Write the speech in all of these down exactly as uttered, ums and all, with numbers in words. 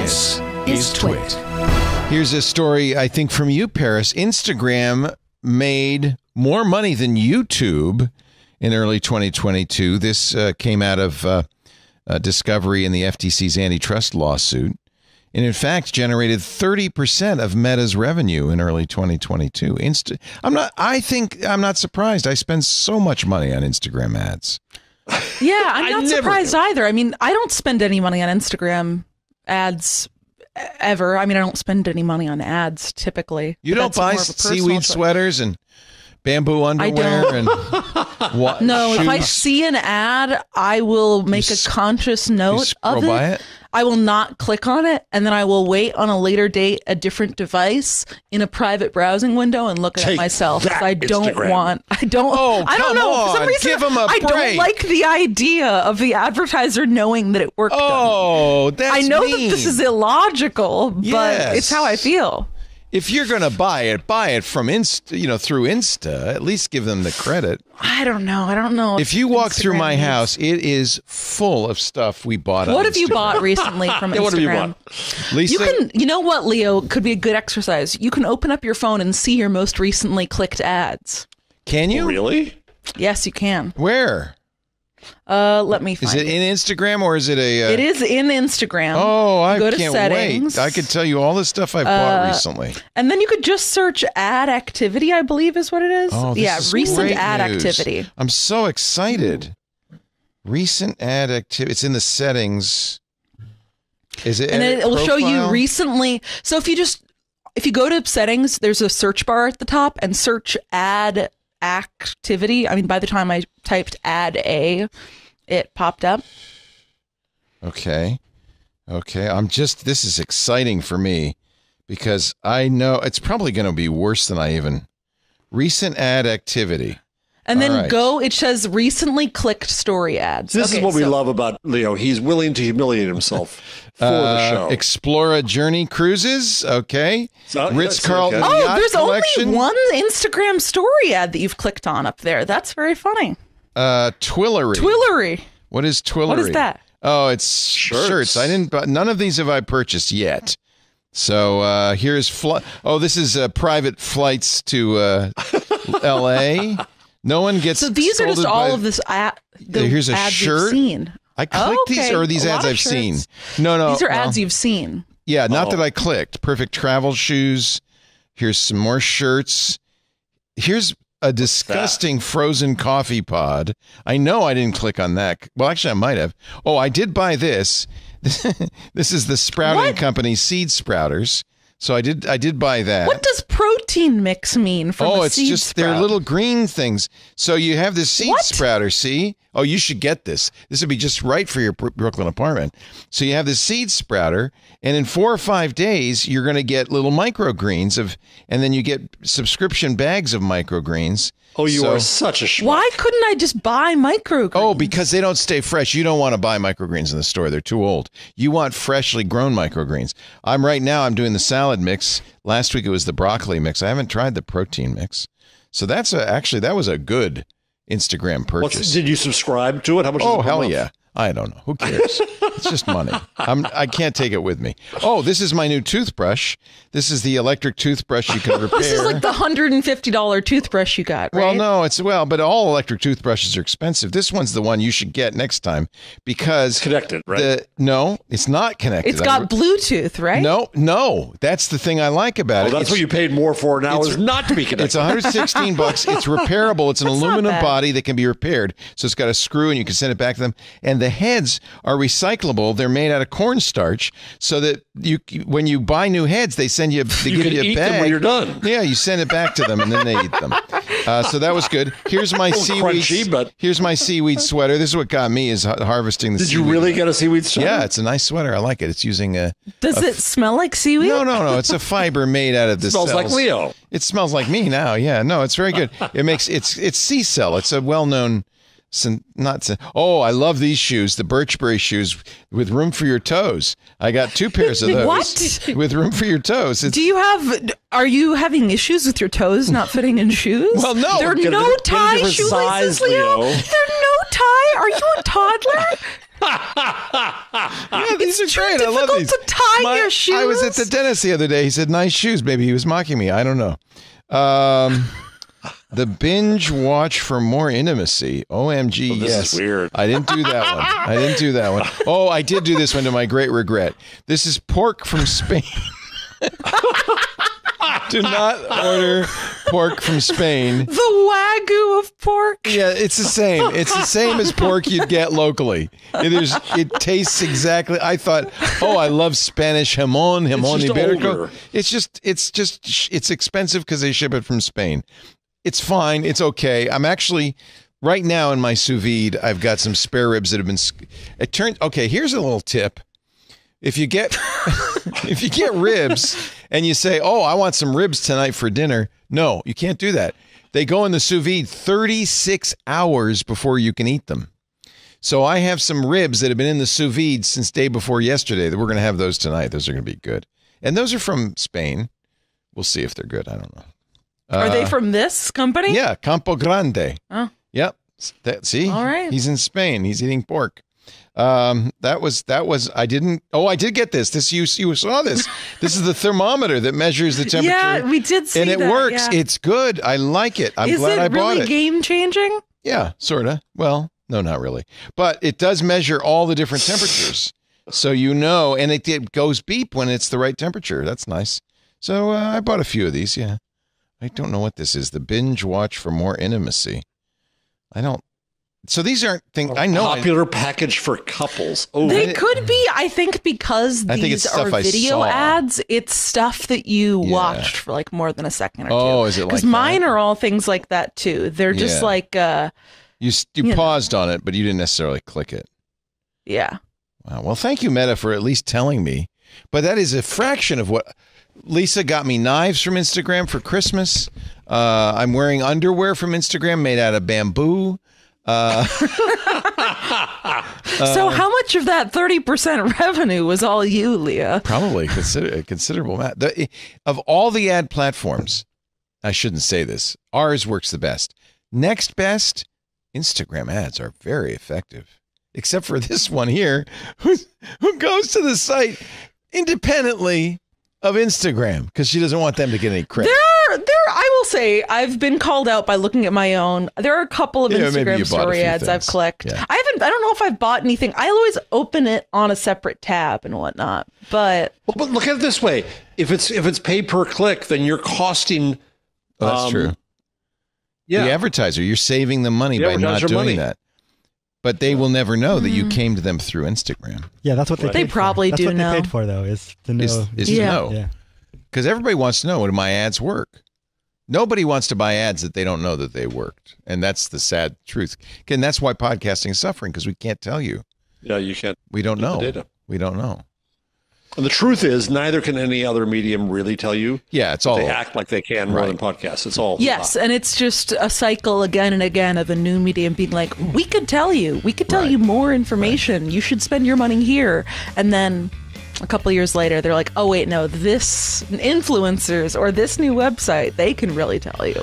This is Twit. Here's a story, I think, from you, Paris. Instagram made more money than YouTube in early twenty twenty-two. This uh, came out of uh, uh, discovery in the F T C's antitrust lawsuit. And in fact, generated thirty percent of Meta's revenue in early twenty twenty-two. Insta I'm not I think I'm not surprised. I spend so much money on Instagram ads. Yeah, I'm not surprised either. I mean, I don't spend any money on Instagram ads ever. I mean, I don't spend any money on ads typically. You don't buy seaweed sweaters and bamboo underwear and what? No, shoes. If I see an ad, I will make you, a conscious note of it. it. I will not click on it, and then I will wait on a later date, a different device, in a private browsing window, and look at Take it myself. That, I don't Instagram. want. I don't. Oh, I don't know. On, for some reason, give them a I break. don't like the idea of the advertiser knowing that it worked. Oh, on. that's I know mean. that this is illogical, but yes. it's how I feel. If you're going to buy it, buy it from Insta, you know, through Insta. At least give them the credit. I don't know. I don't know. If you walk Instagram through my is. house, it is full of stuff we bought on Instagram. What have you bought recently from Instagram? What have you bought? Lisa? You can, you know what, Leo, could be a good exercise. You can open up your phone and see your most recently clicked ads. Can you? Really? Yes, you can. Where? Uh, let me find it. Is it in Instagram or is it a... Uh... It is in Instagram. Oh, I Go to can't settings. wait. I could tell you all the stuff I've uh, bought recently. And then you could just search ad activity, I believe is what it is. Oh, this yeah, is recent great ad news. activity. I'm so excited. Recent ad activity. It's in the settings. Is it? And it will profile? show you recently. So if you just... If you go to settings, there's a search bar at the top and search ad activity. I mean, by the time I typed add a, it popped up. Okay. Okay. I'm just, this is exciting for me because I know it's probably going to be worse than I even recent ad activity. And then right. go, it says recently clicked story ads. This okay, is what so. we love about Leo. He's willing to humiliate himself for uh, the show. Explore a Journey Cruises. Okay. So, Ritz-Carlton. Okay. Oh, there's collection. only one Instagram story ad that you've clicked on up there. That's very funny. Uh, Twillery. Twillery. What is Twillery? What is that? Oh, it's shirts. shirts. I didn't, but none of these have I purchased yet. So uh, here's, fl oh, this is uh, private flights to uh, L A No one gets. So these are just all of this. Ad, the here's a ads shirt. You've seen. I clicked oh, okay. these, or these a ads I've shirts. seen. No, no, these are no. ads you've seen. Yeah, not oh. that I clicked. Perfect travel shoes. Here's some more shirts. Here's a disgusting frozen coffee pod. I know I didn't click on that. Well, actually, I might have. Oh, I did buy this. This is the Sprouting what? Company seed sprouters. So I did. I did buy that. What does protein mix mean from oh, a seed Oh, it's just sprout? They're little green things. So you have this seed what? sprouter. See? Oh, you should get this. This would be just right for your Brooklyn apartment. So you have this seed sprouter, and in four or five days, you're going to get little microgreens of, and then you get subscription bags of microgreens. Oh, you so, are such a schmuck. Why couldn't I just buy microgreens? Oh, because they don't stay fresh. You don't want to buy microgreens in the store. They're too old. You want freshly grown microgreens. I'm right now, I'm doing the salad mix. Last week, it was the broccoli mix. I haven't tried the protein mix. So that's a, actually, that was a good Instagram purchase. What's, did you subscribe to it? How much? Oh, hell off? yeah. I don't know. Who cares? It's just money. I'm, I can't take it with me. Oh, this is my new toothbrush. This is the electric toothbrush you can repair. This is like the one hundred fifty dollar toothbrush you got, right? Well, no, it's well, but all electric toothbrushes are expensive. This one's the one you should get next time because it's connected, right? The, no, it's not connected. It's got Bluetooth, right? No, no. That's the thing I like about well, it. That's it's, what you paid more for now is not to be connected. It's one hundred sixteen bucks. It's repairable. It's an that's aluminum body that can be repaired. So it's got a screw and you can send it back to them. And the heads are recyclable. They're made out of cornstarch, so that you, when you buy new heads, they send you. They you give you a eat bag. Them when you're done. Yeah, you send it back to them, and then they eat them. Uh, so that was good. Here's my seaweed. Crunchy, but... Here's my seaweed sweater. This is what got me is harvesting the. Did seaweed. you really get a seaweed sweater? Yeah, it's a nice sweater. I like it. It's using a. Does a, it smell like seaweed? No, no, no. It's a fiber made out of this. Smells cells. like Leo. It smells like me now. Yeah, no, it's very good. It makes it's it's Sea Cell. It's a well-known. Some, not some, oh, I love these shoes, the Birchberry shoes with room for your toes. I got two pairs of those. What? With room for your toes. It's, Do you have, are you having issues with your toes not fitting in shoes? Well, no. There are no tie shoelaces, size, Leo. Leo. There are no tie. Are you a toddler? Yeah, these it's are great. I love these. It's too difficult to tie buy my, your shoes? I was at the dentist the other day. He said, nice shoes, baby. He was mocking me. I don't know. Um, the binge watch for more intimacy. O M G, oh, this yes. Is weird. I didn't do that one. I didn't do that one. Oh, I did do this one to my great regret. This is pork from Spain. Do not order pork from Spain. The Wagyu of pork. Yeah, it's the same. It's the same as pork you'd get locally. It is. It tastes exactly. I thought, oh, I love Spanish jamón, jamón ibérico. It's just, it's just, it's expensive because they ship it from Spain. It's fine. It's okay. I'm actually right now in my sous vide. I've got some spare ribs that have been. It turned. Okay, here's a little tip. If you get if you get ribs and you say, oh, I want some ribs tonight for dinner. No, you can't do that. They go in the sous vide thirty-six hours before you can eat them. So I have some ribs that have been in the sous vide since day before yesterday that we're going to have those tonight. Those are going to be good. And those are from Spain. We'll see if they're good. I don't know. Are uh, they from this company? Yeah. Campo Grande. Oh, yep. That, see, all right. He's in Spain. He's eating pork. Um, that was, that was, I didn't, oh, I did get this. This, you, you saw this. This is the thermometer that measures the temperature. Yeah, we did see that. And it that, works. Yeah. It's good. I like it. I'm is glad it I really bought it. Is it really game changing? Yeah, sort of. Well, no, not really. But it does measure all the different temperatures. So you know, and it, it goes beep when it's the right temperature. That's nice. So uh, I bought a few of these, yeah. I don't know what this is. The binge watch for more intimacy. I don't. So these aren't things I know. Popular I, package for couples. Oh, they could be, I think, because I these think are video ads. It's stuff that you yeah. watched for like more than a second or oh, two. Oh, is it like? Because mine are all things like that too. They're just yeah. like uh, you. You, you paused know. on it, but you didn't necessarily click it. Yeah. Wow. Well, thank you, Meta, for at least telling me. But that is a fraction of what Lisa got me. Knives from Instagram for Christmas. Uh, I'm wearing underwear from Instagram made out of bamboo. Uh, so uh, how much of that thirty percent revenue was all you, Leah? Probably consider a considerable amount. The, of all the ad platforms, I shouldn't say this, ours works the best. Next best, Instagram ads are very effective, except for this one here, who, who goes to the site independently of Instagram because she doesn't want them to get any credit. There, there, I will say I've been called out by looking at my own. There are a couple of yeah, Instagram story ads things. I've clicked. Yeah. I haven't. I don't know if I've bought anything. I always open it on a separate tab and whatnot. But well, but look at it this way: if it's if it's pay per click, then you're costing. Oh, that's um, true. Yeah, the advertiser, you're saving them money the by not doing money. that. But they will never know that you came to them through Instagram. Yeah, that's what they. Right. They probably for. do know. That's what know. they paid for, though, is to know. Is, is yeah. to know, because yeah. everybody wants to know, do my ads work? Nobody wants to buy ads that they don't know that they worked, and that's the sad truth. Again, that's why podcasting is suffering, because we can't tell you. Yeah, you can't. We don't know. Data. We don't know. And the truth is, neither can any other medium really tell you. Yeah, it's all. They act like they can more right. than podcasts. It's all. Yes, and it's just a cycle again and again of a new medium being like, we could tell you. We could tell right. you more information. Right. You should spend your money here. And then a couple of years later, they're like, oh, wait, no, this influencers or this new website, they can really tell you.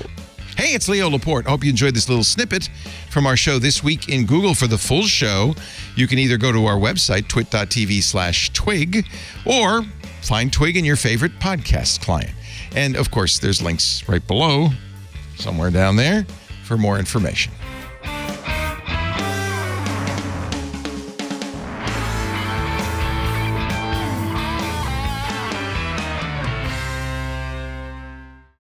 Hey, it's Leo Laporte. I hope you enjoyed this little snippet from our show This Week in Google. For the full show, you can either go to our website, twit dot t v slash twig, or find Twig in your favorite podcast client. And, of course, there's links right below, somewhere down there, for more information.